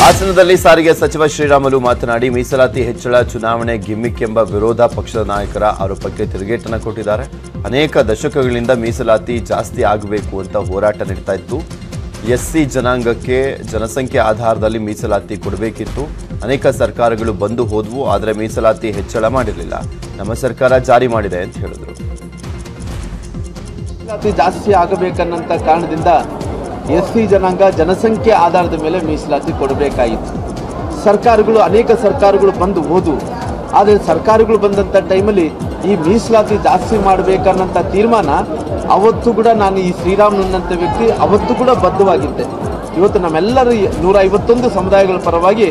ಹಾಸನದಲ್ಲಿ ಸಾರಿಗೆ ಸಚಿವ ಶ್ರೀರಾಮುಲು ಮಾತನಾಡಿ ಮೀಸಲಾತಿ ಹೆಚ್ಚಳ ಚುನಾವಣೆ ಗಿಮ್ಮಿಕ್ ಎಂಬ ವಿರೋಧ ಪಕ್ಷದ ನಾಯಕರ ಆರೋಪಕ್ಕೆ ತಿರುಗೇಟನ್ನು ಕೊಟ್ಟಿದ್ದಾರೆ. ಅನೇಕ ದಶಕಗಳಿಂದ ಮೀಸಲಾತಿ ಜಾಸ್ತಿ ಆಗಬೇಕು ಅಂತ ಹೋರಾಟ ನಡೆಯುತ್ತಾ ಇತ್ತು. ಎಸ್ಸಿ ಜನಾಂಗಕ್ಕೆ ಜನಸಂಖ್ಯೆ ಆಧಾರದಲ್ಲಿ ಮೀಸಲಾತಿ ಕೊಡಬೇಕಿತ್ತು. ಅನೇಕ ಸರ್ಕಾರಗಳು ಬಂದು ಹೋದವು, ಆದರೆ ಮೀಸಲಾತಿ ಹೆಚ್ಚಳ ಮಾಡಿರಲಿಲ್ಲ. ನಮ್ಮ ಸರ್ಕಾರ ಜಾರಿ ಮಾಡಿದೆ ಅಂತ ಹೇಳಿದರು. ಮೀಸಲಾತಿ ಜಾಸ್ತಿ ಆಗಬೇಕನ್ನಂತ ಕಾರಣದಿಂದ एससी जनांग जनसंख्या आधार मेले मीसलाति सरकार अनेक सरकार बंद होदु आदरे सरकार बंद टाइमली मीसलाति जास्ति माडबेकन्नंत तीर्मान आवत्तु कूड नानु ई श्रीरामनंत व्यक्ति आवत्तु कूड बद्धवागिद्दे. इवत्तु नम्मेल्लर 151 समुदायगळ परवागि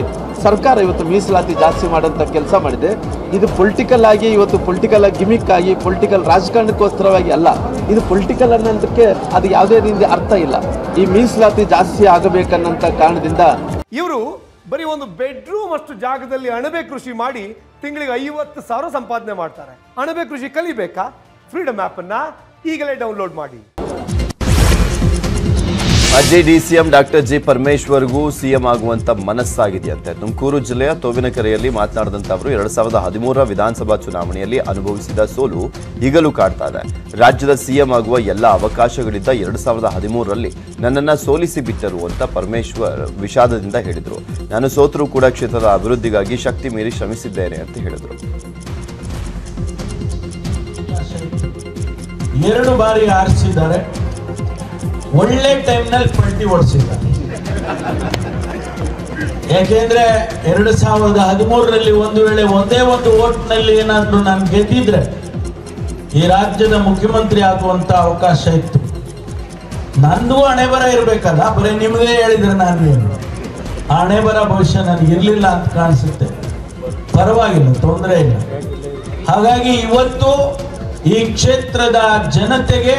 सरकार इवत्तु मीसलाति जास्ति माडंत केलस माडिदे. इदु पॉलिटिकल आगि इवत्तु पॉलिटिकल गिमिक आगि पॉलिटिकल राजकारणक्कोस्करवागि अल्ल, इदु पॉलिटिकल अन्नोदक्के अदु यावुदे रीतिय अर्थ इल्ल. ಈ ಮೀಸಲಾತಿ ಜಾಸ್ತಿ ಆಗಬೇಕನ್ನಂತ ಕಾರಣದಿಂದ ಇವರು ಬರೀ ಒಂದು ಬೆಡ್ರೂಮ್ ಅಷ್ಟು ಜಾಗದಲ್ಲಿ ಅಣಬೆ ಕೃಷಿ ಮಾಡಿ ತಿಂಗಳಿಗೆ 50,000 ಸಂಪಾದನೆ ಮಾಡ್ತಾರೆ. ಅಣಬೆ ಕೃಷಿ ಕಲಿಬೇಕಾ? ಫ್ರೀಡಮ್ ಆಪ್ ಅನ್ನು ಈಗಲೇ ಡೌನ್ಲೋಡ್ ಮಾಡಿ. ಮಾಜಿ ಡಿಸಿಎಂ ಡಾಕ್ಟರ್ ಜಿ ಪರಮೇಶ್ವರ್ಗೂ ಸಿಎಂ ಆಗುವಂತ ಮನಸ್ಸಾಗಿದೆಯಂತೆ. ತುಮಕೂರು ಜಿಲ್ಲೆಯ ತೋವಿನಕೆರೆಯಲ್ಲಿ ಮಾತನಾಡಿದಂತ ಅವರು 2013 ವಿಧಾನಸಭಾ ಚುನಾವಣೆಯಲ್ಲಿ ಅನುಭವಿಸಿದ ಸೋಲು ಈಗಲೂ ಕಾಡ್ತಾ ಇದೆ. ರಾಜ್ಯದ ಸಿಎಂ ಆಗುವ ಎಲ್ಲ ಅವಕಾಶಗಳಿದ್ದ 2013ರಲ್ಲಿ ನನ್ನನ್ನು ಸೋಲಿಸಿ ಬಿಟ್ಟರು ಅಂತ ಪರಮೇಶ್ವರ್ ವಿಷಾದದಿಂದ ಹೇಳಿದರು. ನಾನು ಸೋತರೂ ಕೂಡ ಕ್ಷೇತ್ರದ ಅಭಿವೃದ್ಧಿಗಾಗಿ ಶಕ್ತಿ ಮೀರಿ ಶ್ರಮಿಸಿದ್ದೇನೆ ಅಂತ ಹೇಳಿದರು. 2 ಬಾರಿ ಆರ್ಸಿದ್ದಾರೆ, ಒಳ್ಳೆ ಟೈಮ್ನಲ್ಲಿ ಪಲ್ಟಿ ಓಡಿಸಿದ್ದಾರೆ. ಯಾಕೆಂದ್ರೆ 2013ರಲ್ಲಿ ಒಂದು ವೇಳೆ ಒಂದೇ ಓಟ್ನಲ್ಲಿ ಏನಾದರೂ ನಾನು ಗೆದ್ದಿದ್ರೆ ಈ ರಾಜ್ಯದ ಮುಖ್ಯಮಂತ್ರಿ ಆಗುವಂತ ಅವಕಾಶ ಇತ್ತು. ನಂದು ಹಣೆಬರ ಇರಬೇಕಲ್ಲ, ಬರೀ ನಿಮಗೆ ಹೇಳಿದ್ರೆ ನಾನು ಹಣೆಬರ ಭವಿಷ್ಯ ನನಗೆ ಇರಲಿಲ್ಲ ಅಂತ ಕಾಣಿಸುತ್ತೆ. ಪರವಾಗಿಲ್ಲ, ತೊಂದರೆ ಇಲ್ಲ. ಹಾಗಾಗಿ ಇವತ್ತು ಈ ಕ್ಷೇತ್ರದ ಜನತೆಗೆ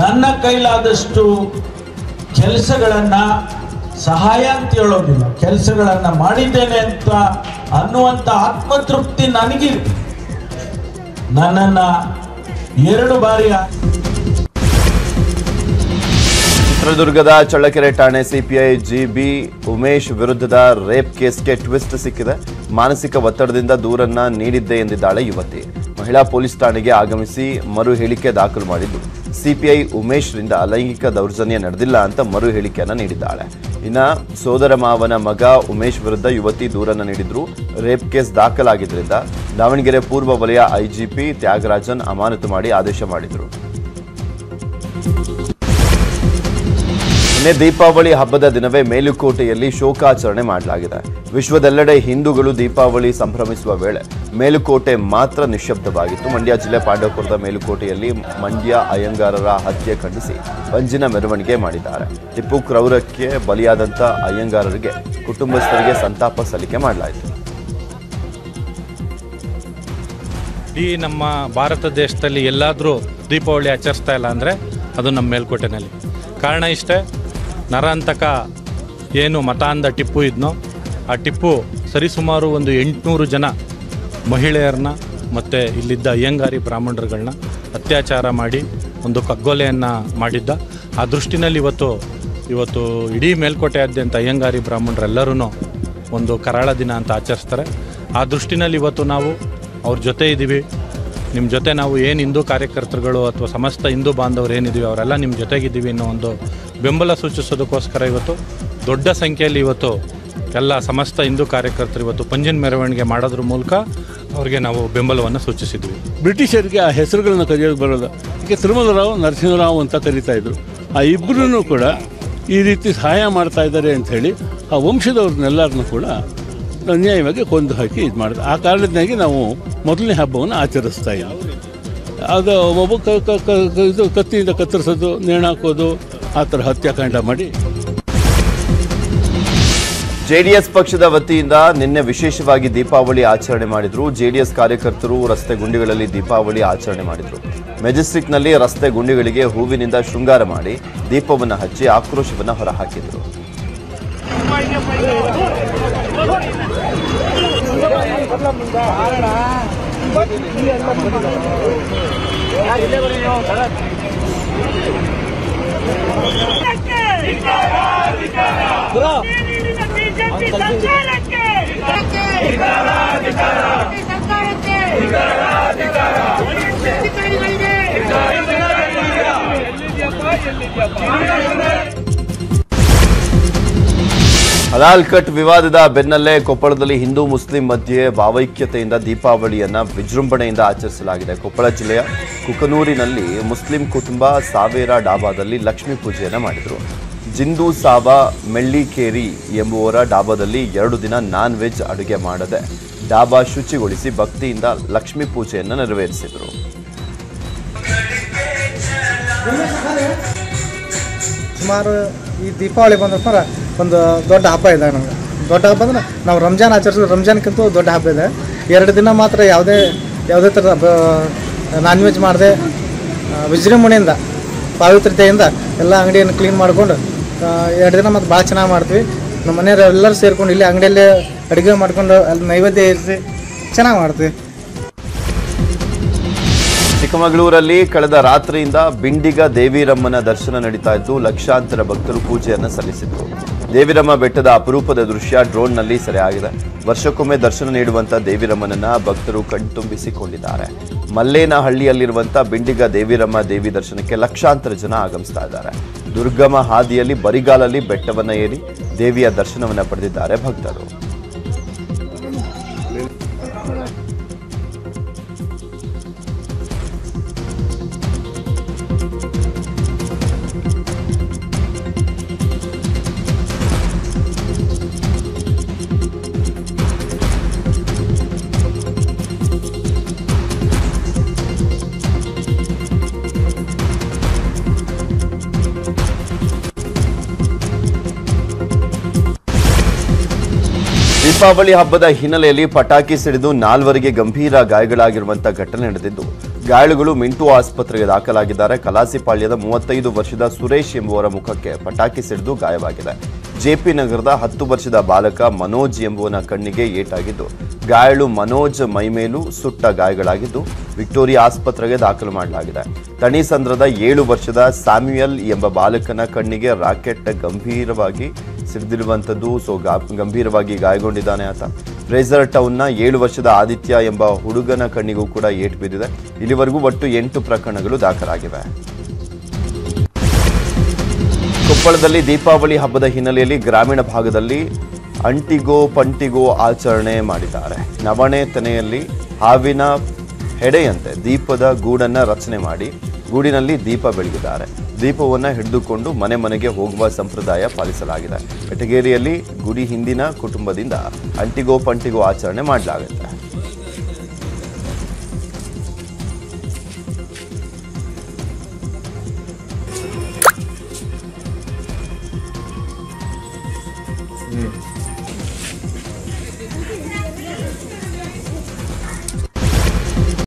ನನ್ನ ಕೈಲಾದಷ್ಟು ಕೆಲಸಗಳನ್ನು, ಸಹಾಯ ಅಂತ ಹೇಳೋದಿಲ್ಲ, ಕೆಲಸಗಳನ್ನು ಮಾಡಿದ್ದೇನೆ ಅಂತ ಅನ್ನುವಂಥ ಆತ್ಮತೃಪ್ತಿ ನನಗಿದೆ. ನನ್ನನ್ನು 2 ಬಾರಿ ಚಿತ್ರದುರ್ಗದ ಚಳ್ಳಕೆರೆ ಠಾಣೆ ಸಿಪಿಐ ಜಿಬಿ ಉಮೇಶ್ ವಿರುದ್ಧದ ರೇಪ್ ಕೇಸ್ಗೆ ಟ್ವಿಸ್ಟ್ ಸಿಕ್ಕಿದೆ. ಮಾನಸಿಕ ಒತ್ತಡದಿಂದ ದೂರನ್ನ ನೀಡಿದ್ದೆ ಎಂದಿದ್ದಾಳೆ ಯುವತಿ. ಮಹಿಳಾ ಪೊಲೀಸ್ ಠಾಣೆಗೆ ಆಗಮಿಸಿ ಮರು ಹೇಳಿಕೆ ದಾಖಲು ಮಾಡಿದ್ದು. ಸಿಪಿಐ ಉಮೇಶ್ರಿಂದ ಲೈಂಗಿಕ ದೌರ್ಜನ್ಯ ನಡೆದಿಲ್ಲ ಅಂತ ಮರು ಹೇಳಿಕೆಯನ್ನು ನೀಡಿದ್ದಾಳೆ. ಇನ್ನು ಸೋದರ ಮಾವನ ಮಗ ಉಮೇಶ್ ವಿರುದ್ಧ ಯುವತಿ ದೂರನ್ನು ನೀಡಿದ್ರು. ರೇಪ್ ಕೇಸ್ ದಾಖಲಾಗಿದ್ದರಿಂದ ದಾವಣಗೆರೆ ಪೂರ್ವ ವಲಯ ಐಜಿಪಿ ತ್ಯಾಗರಾಜನ್ ಅಮಾನತು ಮಾಡಿ ಆದೇಶ ಮಾಡಿದರು. ದೀಪಾವಳಿ ಹಬ್ಬದ ದಿನವೇ ಮೇಲುಕೋಟೆಯಲ್ಲಿ ಶೋಕಾಚರಣೆ ಮಾಡಲಾಗಿದೆ. ವಿಶ್ವದೆಲ್ಲೆಡೆ ಹಿಂದೂಗಳು ದೀಪಾವಳಿ ಸಂಭ್ರಮಿಸುವ ವೇಳೆ ಮೇಲುಕೋಟೆ ಮಾತ್ರ ನಿಶ್ಶಬ್ದವಾಗಿತ್ತು. ಮಂಡ್ಯ ಜಿಲ್ಲೆ ಪಾಂಡವಪುರದ ಮೇಲುಕೋಟೆಯಲ್ಲಿ ಮಂಡ್ಯ ಅಯ್ಯಂಗಾರರ ಹತ್ಯೆ ಖಂಡಿಸಿ ಪಂಜಿನ ಮೆರವಣಿಗೆ ಮಾಡಿದ್ದಾರೆ. ಟಿಪ್ಪು ಕ್ರೌರಕ್ಕೆ ಬಲಿಯಾದಂಥ ಅಯ್ಯಂಗಾರರಿಗೆ ಕುಟುಂಬಸ್ಥರಿಗೆ ಸಂತಾಪ ಸಲ್ಲಿಕೆ ಮಾಡಲಾಯಿತು. ಈ ನಮ್ಮ ಭಾರತ ದೇಶದಲ್ಲಿ ಎಲ್ಲಾದರೂ ದೀಪಾವಳಿ ಆಚರಿಸ್ತಾ ಇಲ್ಲ ಅಂದರೆ ಅದು ನಮ್ಮ ಮೇಲುಕೋಟೆನಲ್ಲಿ. ಕಾರಣ ಇಷ್ಟೇ, ನರಾಂತಕ ಏನು ಮತ ಅಂದ ಟಿಪ್ಪು ಇದ್ನೋ ಆ ಟಿಪ್ಪು ಸರಿಸುಮಾರು ಒಂದು 800 ಜನ ಮಹಿಳೆಯರನ್ನ ಮತ್ತು ಇಲ್ಲಿದ್ದ ಅಯ್ಯಂಗಾರಿ ಬ್ರಾಹ್ಮಣರುಗಳನ್ನ ಅತ್ಯಾಚಾರ ಮಾಡಿ ಒಂದು ಕಗ್ಗೊಲೆಯನ್ನು ಮಾಡಿದ್ದ. ಆ ದೃಷ್ಟಿನಲ್ಲಿ ಇವತ್ತು ಇಡೀ ಮೇಲ್ಕೋಟೆಯಾದ್ಯಂತ ಅಯ್ಯಂಗಾರಿ ಬ್ರಾಹ್ಮಣರೆಲ್ಲರೂ ಒಂದು ಕರಾಳ ದಿನ ಅಂತ ಆಚರಿಸ್ತಾರೆ. ಆ ದೃಷ್ಟಿನಲ್ಲಿ ಇವತ್ತು ನಾವು ಅವ್ರ ಜೊತೆ ಇದ್ದೀವಿ. ನಿಮ್ಮ ಜೊತೆ ನಾವು ಏನು ಹಿಂದೂ ಕಾರ್ಯಕರ್ತರುಗಳು ಅಥವಾ ಸಮಸ್ತ ಹಿಂದೂ ಬಾಂಧವರು ಏನಿದ್ದೀವಿ ಅವರೆಲ್ಲ ನಿಮ್ಮ ಜೊತೆಗಿದ್ದೀವಿ ಅನ್ನೋ ಒಂದು ಬೆಂಬಲ ಸೂಚಿಸೋದಕ್ಕೋಸ್ಕರ ಇವತ್ತು ದೊಡ್ಡ ಸಂಖ್ಯೆಯಲ್ಲಿ ಇವತ್ತು ಎಲ್ಲ ಸಮಸ್ತ ಹಿಂದೂ ಕಾರ್ಯಕರ್ತರು ಇವತ್ತು ಪಂಜಿನ ಮೆರವಣಿಗೆ ಮಾಡೋದ್ರ ಮೂಲಕ ಅವ್ರಿಗೆ ನಾವು ಬೆಂಬಲವನ್ನು ಸೂಚಿಸಿದ್ವಿ. ಬ್ರಿಟಿಷರಿಗೆ ಆ ಹೆಸರುಗಳನ್ನ ಕರೆಯೋದು ಬರೋಲ್ಲ. ಅದಕ್ಕೆ ತಿರುಮಲರಾವ್ ನರಸಿಂಹರಾವ್ ಅಂತ ಕರೀತಾ ಇದ್ರು. ಆ ಇಬ್ಬರೂ ಕೂಡ ಈ ರೀತಿ ಸಹಾಯ ಮಾಡ್ತಾ ಇದ್ದಾರೆ ಅಂಥೇಳಿ ಆ ವಂಶದವ್ರನ್ನೆಲ್ಲರನ್ನೂ ಕೂಡ ಅನ್ಯಾಯವಾಗಿ ಕೊಂದು ಹಾಕಿ ಇದು ಮಾಡಿದೆ. ಆ ಕಾರಣದಿಂದಾಗಿ ನಾವು ಮೊದಲನೇ ಹಬ್ಬವನ್ನು ಆಚರಿಸ್ತಾ ಇದ್ದೀವಿ. ಅದು ಒಬ್ಬ ಇದು ಕತ್ತಿಯಿಂದ ಕತ್ತರಿಸೋದು, ನೇಣು ಹಾಕೋದು, ಆ ಥರ ಹತ್ಯಾಕಾಂಡ ಮಾಡಿ. ಜೆಡಿಎಸ್ ಪಕ್ಷದ ವತಿಯಿಂದ ನಿನ್ನೆ ವಿಶೇಷವಾಗಿ ದೀಪಾವಳಿ ಆಚರಣೆ ಮಾಡಿದ್ರು. ಜೆಡಿಎಸ್ ಕಾರ್ಯಕರ್ತರು ರಸ್ತೆ ಗುಂಡಿಗಳಲ್ಲಿ ದೀಪಾವಳಿ ಆಚರಣೆ ಮಾಡಿದ್ರು. ಮೆಜೆಸ್ಟಿಕ್ನಲ್ಲಿ ರಸ್ತೆ ಗುಂಡಿಗಳಿಗೆ ಹೂವಿನಿಂದ ಶೃಂಗಾರ ಮಾಡಿ ದೀಪವನ್ನು ಹಚ್ಚಿ ಆಕ್ರೋಶವನ್ನು ಹೊರಹಾಕಿದ್ರು. ಹಲಾಲ್ ಕಟ್ ವಿವಾದದ ಬೆನ್ನಲ್ಲೇ ಕೊಪ್ಪಳದಲ್ಲಿ ಹಿಂದೂ ಮುಸ್ಲಿಂ ಮಧ್ಯೆ ಭಾವೈಕ್ಯತೆಯಿಂದ ದೀಪಾವಳಿಯನ್ನು ವಿಜೃಂಭಣೆಯಿಂದ ಆಚರಿಸಲಾಗಿದೆ. ಕೊಪ್ಪಳ ಜಿಲ್ಲೆಯ ಕುಕನೂರಿನಲ್ಲಿ ಮುಸ್ಲಿಂ ಕುಟುಂಬ ಸಾವೇರ ಡಾಬಾದಲ್ಲಿ ಲಕ್ಷ್ಮೀ ಪೂಜೆಯನ್ನು ಮಾಡಿದರು. ಜಿಂದು ಸಾಬಾ ಮೆಳ್ಳಿಕೇರಿ ಎಂಬುವರ ಡಾಬಾದಲ್ಲಿ 2 ದಿನ ನಾನ್ ವೆಜ್ ಅಡುಗೆ ಮಾಡದೆ ಡಾಬಾ ಶುಚಿಗೊಳಿಸಿ ಭಕ್ತಿಯಿಂದ ಲಕ್ಷ್ಮೀ ಪೂಜೆಯನ್ನು ನೆರವೇರಿಸಿದರು. ಸುಮಾರು ಈ ದೀಪಾವಳಿ ಬಂದಪ್ಪ ಒಂದು ದೊಡ್ಡ ಹಬ್ಬ ಇದೆ. ನಮ್ಗೆ ದೊಡ್ಡ ಹಬ್ಬ ಅಂದ್ರೆ ನಾವು ರಂಜಾನ್ ಆಚರಿಸಿದ್ರೆ ರಂಜಾನ್ಗಿಂತ ದೊಡ್ಡ ಹಬ್ಬ ಇದೆ. 2 ದಿನ ಮಾತ್ರ ಯಾವುದೇ ಥರದ ನಾನ್ ವೆಜ್ ಮಾಡದೆ ವಿಜೃಂಭಣೆಯಿಂದ ಪಾವಿತ್ರ್ಯತೆಯಿಂದ ಎಲ್ಲ ಅಂಗಡಿಯನ್ನು ಕ್ಲೀನ್ ಮಾಡಿಕೊಂಡು 2 ದಿನ ಮತ್ತು ಭಾಳ ಚೆನ್ನಾಗಿ ಮಾಡ್ತೀವಿ. ನಮ್ಮ ಮನೆಯವ್ರು ಎಲ್ಲರೂ ಸೇರಿಕೊಂಡು ಇಲ್ಲಿ ಅಂಗಡಿಯಲ್ಲೇ ಅಡುಗೆ ಮಾಡಿಕೊಂಡು ಅಲ್ಲಿ ನೈವೇದ್ಯ ಇರಿಸಿ ಚೆನ್ನಾಗಿ ಮಾಡ್ತೀವಿ. ಚಿಕ್ಕಮಗಳೂರಲ್ಲಿ ಕಳೆದ ರಾತ್ರಿಯಿಂದ ಬಿಂಡಿಗ ದೇವಿರಮ್ಮನ ದರ್ಶನ ನಡೀತಾ ಇದ್ದು ಲಕ್ಷಾಂತರ ಭಕ್ತರು ಪೂಜೆಯನ್ನು ಸಲ್ಲಿಸಿದರು. ದೇವಿರಮ್ಮ ಬೆಟ್ಟದ ಅಪರೂಪದ ದೃಶ್ಯ ಡ್ರೋನ್ನಲ್ಲಿ ಸೆರೆಯಾಗಿದೆ. ವರ್ಷಕ್ಕೊಮ್ಮೆ ದರ್ಶನ ನೀಡುವಂಥ ದೇವಿರಮ್ಮನನ್ನ ಭಕ್ತರು ಕಣ್ತುಂಬಿಸಿಕೊಂಡಿದ್ದಾರೆ. ಮಲ್ಲೇನಹಳ್ಳಿಯಲ್ಲಿರುವಂಥ ಬಿಂಡಿಗ ದೇವಿರಮ್ಮ ದೇವಿ ದರ್ಶನಕ್ಕೆ ಲಕ್ಷಾಂತರ ಜನ ಆಗಮಿಸ್ತಾ ಇದ್ದಾರೆ. ದುರ್ಗಮ ಹಾದಿಯಲ್ಲಿ ಬರಿಗಾಲಲ್ಲಿ ಬೆಟ್ಟವನ್ನು ಏರಿ ದೇವಿಯ ದರ್ಶನವನ್ನು ಪಡೆದಿದ್ದಾರೆ ಭಕ್ತರು. ದೀಪಾವಳಿ ಹಬ್ಬದ ಹಿನ್ನೆಲೆಯಲ್ಲಿ ಪಟಾಕಿ ಸಿಡಿದು 4ವರಿಗೆ ಗಂಭೀರ ಗಾಯಗಳಾಗಿರುವಂತಹ ಘಟನೆ ನಡೆದಿದ್ದು ಗಾಯಾಳುಗಳು ಮಿಂಟು ಆಸ್ಪತ್ರೆಗೆ ದಾಖಲಾಗಿದ್ದಾರೆ. ಕಲಾಸಿಪಾಳ್ಯದ 35 ವರ್ಷದ ಸುರೇಶ್ ಎಂಬುವರ ಮುಖಕ್ಕೆ ಪಟಾಕಿ ಸಿಡಿದು ಗಾಯವಾಗಿದೆ. ಜೆಪಿ ನಗರದ 10 ವರ್ಷದ ಬಾಲಕ ಮನೋಜ್ ಎಂಬುವನ ಕಣ್ಣಿಗೆ ಏಟಾಗಿದ್ದು ಗಾಯಾಳು ಮನೋಜ್ ಮೈಮೇಲೂ ಸುಟ್ಟ ಗಾಯಗಳಾಗಿದ್ದು ವಿಕ್ಟೋರಿಯಾ ಆಸ್ಪತ್ರೆಗೆ ದಾಖಲು ಮಾಡಲಾಗಿದೆ. ತಣಿಸಂದ್ರದ 7 ವರ್ಷದ ಸ್ಯಾಮ್ಯುಯಲ್ ಎಂಬ ಬಾಲಕನ ಕಣ್ಣಿಗೆ ರಾಕೆಟ್ ಗಂಭೀರವಾಗಿ ಸಿಡಿದಿರುವಂಥದ್ದು ಗಂಭೀರವಾಗಿ ಗಾಯಗೊಂಡಿದ್ದಾನೆ. ಆತ ಫ್ರೇಜರ್ ಟೌನ್ನ 7 ವರ್ಷದ ಆದಿತ್ಯ ಎಂಬ ಹುಡುಗನ ಕಣ್ಣಿಗೂ ಕೂಡ ಏಟು ಬಿದ್ದಿದೆ. ಇಲ್ಲಿವರೆಗೂ ಒಟ್ಟು 8 ಪ್ರಕರಣಗಳು ದಾಖಲಾಗಿವೆ. ಕೊಪ್ಪಳದಲ್ಲಿ ದೀಪಾವಳಿ ಹಬ್ಬದ ಹಿನ್ನೆಲೆಯಲ್ಲಿ ಗ್ರಾಮೀಣ ಭಾಗದಲ್ಲಿ ಅಂಟಿಗೋ ಪಂಟಿಗೋ ಆಚರಣೆ ಮಾಡಿದ್ದಾರೆ. ನವಣೆ ತೆನೆಯಲ್ಲಿ ಹಾವಿನ ಹೆಡೆಯಂತೆ ದೀಪದ ಗೂಡನ್ನು ರಚನೆ ಮಾಡಿ ಗೂಡಿನಲ್ಲಿ ದೀಪ ಬೆಳಗಿದ್ದಾರೆ. ದೀಪವನ್ನು ಹಿಡಿದುಕೊಂಡು ಮನೆ ಮನೆಗೆ ಹೋಗುವ ಸಂಪ್ರದಾಯ ಪಾಲಿಸಲಾಗಿದೆ. ಬೆಟಗೇರಿಯಲ್ಲಿ ಗುಡಿ ಹಿಂದಿನ ಕುಟುಂಬದಿಂದ ಅಂಟಿಗೋ ಪಂಟಿಗೋ ಆಚರಣೆ ಮಾಡಲಾಗುತ್ತೆ.